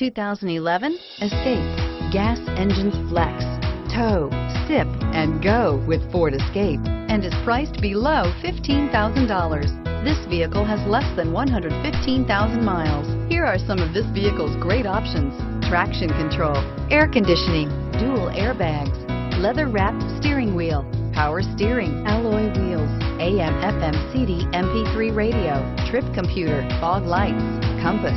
2011 Escape. Gas engines flex, tow, sip, and go with Ford Escape, and is priced below $15,000. This vehicle has less than 115,000 miles. Here are some of this vehicle's great options: traction control, air conditioning, dual airbags, leather-wrapped steering wheel, power steering, alloy wheels, AM/FM CD MP3 radio, trip computer, fog lights, compass.